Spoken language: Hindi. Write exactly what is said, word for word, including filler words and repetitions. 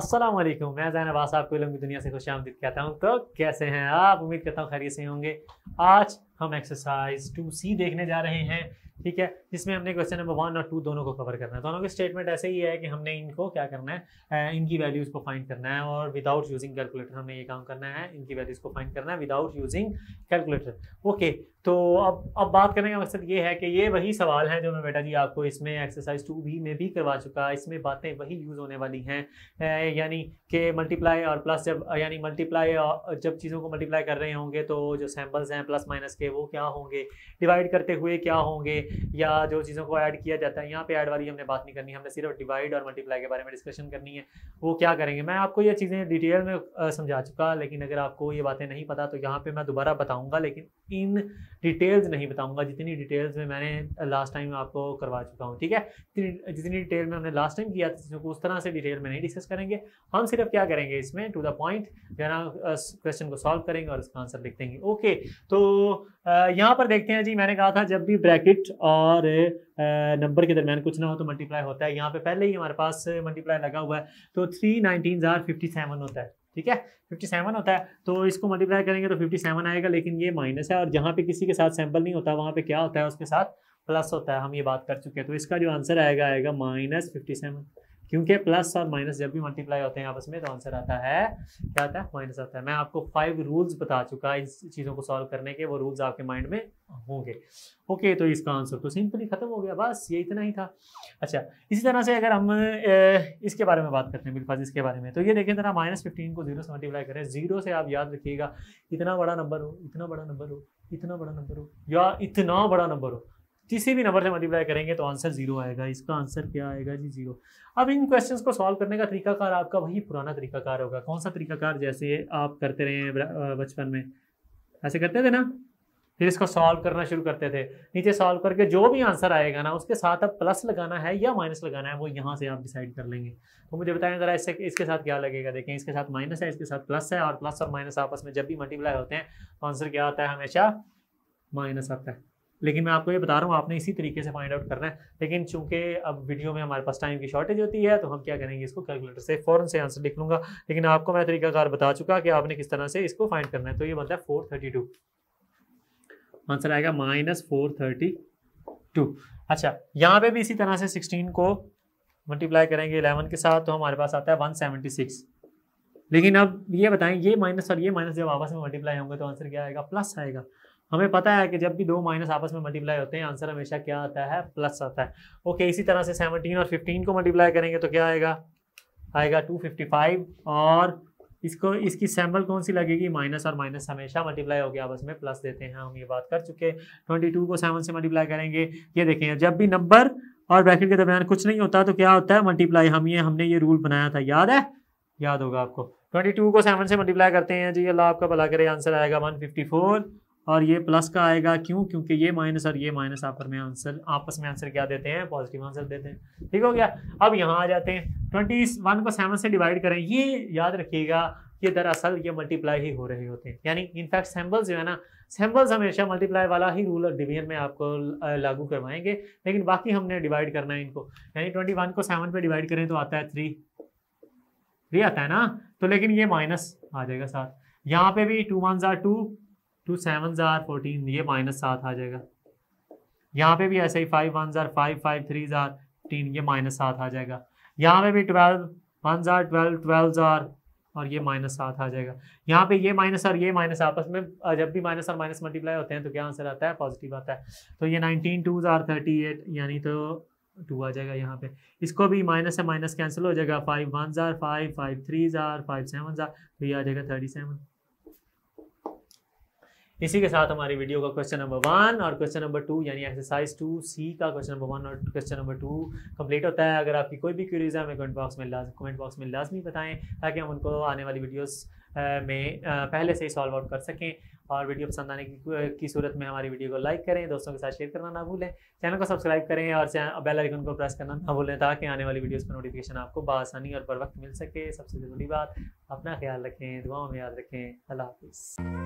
अस्सलाम वालेकुम, मैं ज़ैनब आस आपको इल्म की दुनिया से खुश आमदीद कहता हूँ। तो कैसे हैं आप? उम्मीद करता हूँ खैरियत से होंगे। आज हम एक्सरसाइज टू सी देखने जा रहे हैं, ठीक है, जिसमें हमने क्वेश्चन नंबर वन और टू दोनों को कवर करना है। दोनों के स्टेटमेंट ऐसे ही है कि हमने इनको क्या करना है, इनकी वैल्यूज़ को फाइंड करना है और विदाउट यूजिंग कैलकुलेटर हमने ये काम करना है, इनकी वैल्यूज़ को फाइंड करना है विदाउट यूजिंग कैलकुलेटर। ओके, तो अब अब बात करने का मकसद ये है कि ये वही सवाल है जो मैं बेटा जी आपको इसमें एक्सरसाइज टू बी में भी करवा चुका। इसमें बातें वही यूज़ होने वाली हैं, यानी कि मल्टीप्लाई और प्लस, जब यानी मल्टीप्लाई जब चीज़ों को मल्टीप्लाई कर रहे होंगे तो जो सैम्पल्स हैं प्लस माइनस के वो क्या होंगे, डिवाइड करते हुए क्या होंगे, या जो चीज़ों को ऐड किया जाता है। यहाँ पे ऐड वाली हमने बात नहीं करनी, हमने सिर्फ डिवाइड और मल्टीप्लाई के बारे में डिस्कशन करनी है। वो क्या करेंगे, मैं आपको ये चीज़ें डिटेल में समझा चुका, लेकिन अगर आपको ये बातें नहीं पता तो यहाँ पे मैं दोबारा बताऊँगा, लेकिन इन डिटेल्स नहीं बताऊँगा जितनी डिटेल्स में मैंने लास्ट टाइम आपको करवा चुका हूँ, ठीक है। जितनी डिटेल में हमने लास्ट टाइम किया चीज़ों को उस तरह से डिटेल में नहीं डिस्कस करेंगे। हम सिर्फ क्या करेंगे, इसमें टू द पॉइंट क्वेश्चन को सॉल्व करेंगे और उसका आंसर लिख देंगे। ओके, तो यहाँ पर देखते हैं जी, मैंने कहा था जब भी ब्रैकेट और नंबर के दरमियान कुछ ना हो तो मल्टीप्लाई होता है। यहाँ पे पहले ही हमारे पास मल्टीप्लाई लगा हुआ है, तो three nineteen are fifty seven होता है, ठीक है, फिफ्टी सेवन होता है। तो इसको मल्टीप्लाई करेंगे तो फिफ्टी सेवन आएगा, लेकिन ये माइनस है और जहाँ पे किसी के साथ सैंपल नहीं होता वहाँ पे क्या होता है, उसके साथ प्लस होता है, हम ये बात कर चुके हैं। तो इसका जो आंसर आएगा आएगा माइनस फिफ्टी सेवन, क्योंकि प्लस और माइनस जब भी मल्टीप्लाई होते हैं आपस में तो आंसर आता है क्या आता है, माइनस आता है। मैं आपको फाइव रूल्स बता चुका इस चीज़ों को सॉल्व करने के, वो रूल्स आपके माइंड में होंगे। ओके, तो इसका आंसर तो सिंपली खत्म हो गया, बस ये इतना ही था। अच्छा, इसी तरह से अगर हम ए, इसके बारे में बात करते हैं, बिल्कुल इसके बारे में, तो ये देखें जरा, माइनस फिफ्टीन को जीरो से मल्टीप्लाई करें। जीरो से आप याद रखिएगा, इतना बड़ा नंबर हो, इतना बड़ा नंबर हो, इतना बड़ा नंबर हो या इतना बड़ा नंबर हो, किसी भी नंबर से मल्टीप्लाई करेंगे तो आंसर जीरो आएगा। इसका आंसर क्या आएगा जी, जीरो। अब इन क्वेश्चंस को सॉल्व करने का तरीकाकार आपका वही पुराना तरीकाकार होगा। कौन सा तरीकाकार, जैसे आप करते रहे हैं बचपन में, ऐसे करते थे ना, फिर इसको सॉल्व करना शुरू करते थे, नीचे सॉल्व करके जो भी आंसर आएगा ना उसके साथ अब प्लस लगाना है या माइनस लगाना है वो यहाँ से आप डिसाइड कर लेंगे। तो मुझे बताएं जरा इससे इसके साथ क्या लगेगा। देखें, इसके साथ माइनस है, इसके साथ प्लस है, और प्लस और माइनस आपस में जब भी मल्टीप्लाई होते हैं तो आंसर क्या आता है, हमेशा माइनस आता है। लेकिन मैं आपको ये बता रहा हूँ आपने इसी तरीके से फाइंड आउट करना है, लेकिन चूंकि अब वीडियो में हमारे पास टाइम की शॉर्टेज होती है तो हम क्या करेंगे, इसको कैलकुलेटर से फ़ौरन से आंसर लिख लूँगा, लेकिन आपको मैं तरीकाकार बता चुका कि आपने किस तरह से इसको फाइंड करना है। तो ये बनता है फोर थर्टी टू, आंसर आएगा माइनस फोर थर्टी टू। अच्छा, यहाँ पे भी इसी तरह से सिक्सटीन को मल्टीप्लाई करेंगे इलेवन के साथ तो हमारे पास आता है वन सेवेंटी सिक्स, लेकिन अब ये बताएं ये माइनस और ये माइनस जब आपस में मल्टीप्लाई होंगे तो आंसर क्या आएगा, प्लस आएगा। हमें पता है कि जब भी दो माइनस आपस में मल्टीप्लाई होते हैं आंसर हमेशा क्या आता है, प्लस आता है। ओके, इसी तरह से सेवनटीन और फिफ्टीन को मल्टीप्लाई करेंगे तो क्या आएगा, आएगा टू फिफ्टी फाइव, और इसको इसकी सैम्पल कौन सी लगेगी, माइनस, और माइनस हमेशा मल्टीप्लाई हो गया आपस में प्लस देते हैं, हम ये बात कर चुके। ट्वेंटी टू को सेवन से मल्टीप्लाई करेंगे, ये देखें जब भी नंबर और ब्रैकेट के दरमियान कुछ नहीं होता तो क्या होता है, मल्टीप्लाई। हम ये हमने ये रूल बनाया था, याद है, याद होगा आपको। ट्वेंटी टू को सेवन से मल्टीप्लाई करते हैं जी, अल्लाह आपका भला करे, आंसर आएगा वन फिफ्टी फोर, और ये प्लस का आएगा, क्यों, क्योंकि ये माइनस और ये माइनस आपस में आंसर आपस में आंसर क्या देते हैं, पॉजिटिव आंसर देते हैं, ठीक हो गया। अब यहाँ आ जाते हैं, ट्वेंटी वन को सेवन से डिवाइड करें, ये याद रखिएगा ये दरअसल ये मल्टीप्लाई ही हो रहे होते हैं, यानी इनफैक्ट सैम्पल्स जो है ना, सैम्पल्स हमेशा मल्टीप्लाई वाला ही रूल और डिवीजन में आपको लागू करवाएंगे, लेकिन बाकी हमने डिवाइड करना है इनको। यानी ट्वेंटी वन को सेवन पर डिवाइड करें तो आता है थ्री, थ्री आता है ना, तो लेकिन ये माइनस आ जाएगा साथ। यहाँ पे भी टू वन जार टू, टू सेवन जार फोर्टीन, ये माइनस सात आ जाएगा। यहाँ पे भी ऐसे ही फाइव वन जार फाइव, फाइव थ्री जार फिफ्टीन, ये माइनस सात आ जाएगा। यहाँ पे भी ट्वेल्व वन जार ट्वेल्व, ट्वेल्व जार, और ये माइनस सात आ जाएगा। यहाँ पे ये माइनस और ये माइनस आपस में जब भी माइनस और माइनस मल्टीप्लाई होते हैं तो क्या आंसर आता है, पॉजिटिव आता है। तो ये नाइनटीन टू जार थर्टी एट, यानी तो टू आ जाएगा। यहाँ पे इसको भी माइनस से माइनस कैंसिल हो जाएगा, फाइव वन जार फाइव, फाइव थ्री जार फाइव, सेवन जार, तो ये आ जाएगा थर्टी सेवन। इसी के साथ हमारी वीडियो का क्वेश्चन नंबर वन और क्वेश्चन नंबर टू, यानी एक्सरसाइज टू सी का क्वेश्चन नंबर वन और क्वेश्चन नंबर टू कंप्लीट होता है। अगर आपकी कोई भी क्यूरीज है हमें कमेंट बॉक्स में लाज कमेंट बॉक्स में लाजमी बताएं, ताकि हम उनको आने वाली वीडियोस में पहले से ही सॉल्व आउट कर सकें। और वीडियो पसंद आने की, की सूरत में हमारी वीडियो को लाइक करें, दोस्तों के साथ शेयर करना ना भूलें, चैनल को सब्सक्राइब करें और बेल आइकन को प्रेस करना ना भूलें, ताकि आने वाली वीडियोस पर नोटिफिकेशन आपको बआसानी और बर वक्त मिल सके। सबसे ज़रूरी बात, अपना ख्याल रखें, दुआओं में याद रखें। अल्लाह हाफिज़।